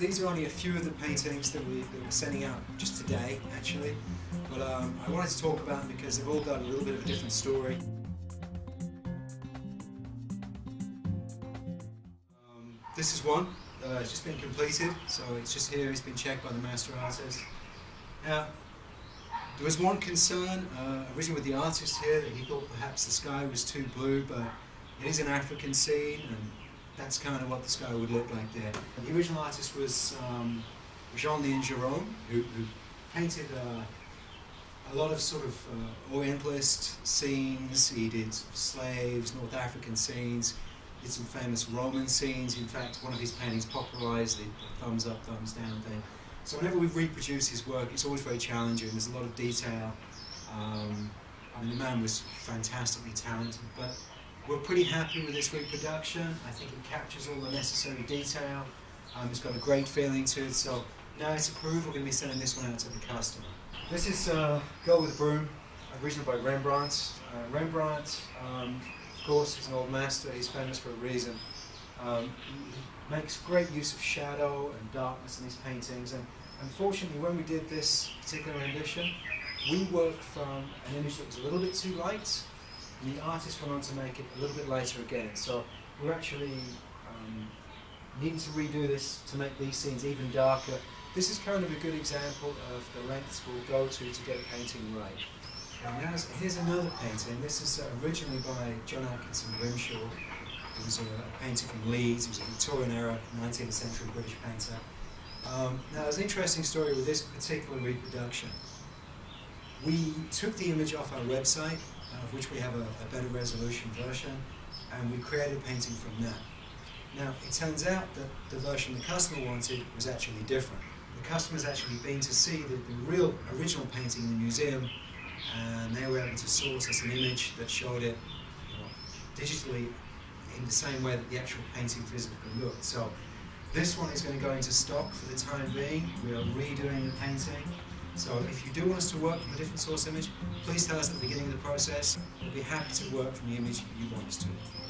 These are only a few of the paintings that we're sending out just today, actually. But I wanted to talk about them because they've all got a little bit of a different story. This is one. It's just been completed, so it's just here. It's been checked by the master artist. Now, there was one concern originally with the artist here that he thought perhaps the sky was too blue, but it is an African scene, and that's kind of what the sky would look like there. And the original artist was Jean Leon Gerome, who painted a lot of sort of Orientalist scenes. He did slaves, North African scenes. Did some famous Roman scenes. In fact, one of his paintings popularized the thumbs up, thumbs down thing. So whenever we've reproduced his work, it's always very challenging. There's a lot of detail. I mean, the man was fantastically talented, but we're pretty happy with this reproduction. I think it captures all the necessary detail. It's got a great feeling to it. So now it's approved. We're going to be sending this one out to the customer. This is Girl with a Broom, originally by Rembrandt. Of course, he's an old master, he's famous for a reason. He makes great use of shadow and darkness in his paintings, and unfortunately when we did this particular rendition, we worked from an image that was a little bit too light, and the artist went on to make it a little bit lighter again. So we're actually needing to redo this to make these scenes even darker. This is kind of a good example of the lengths we'll go to get a painting right. Now, here's another painting. This is originally by John Atkinson Grimshaw. He was a painter from Leeds. He was a Victorian era, 19th century British painter. Now, there's an interesting story with this particular reproduction. We took the image off our website, of which we have a better resolution version, and we created a painting from that. Now, it turns out that the version the customer wanted was actually different. The customer's actually been to see the real original painting in the museum, and they were able to source us an image that showed it, you know, digitally in the same way that the actual painting physically looked. So this one is going to go into stock for the time being. We are redoing the painting. So if you do want us to work from a different source image, please tell us at the beginning of the process. We'll be happy to work from the image you want us to.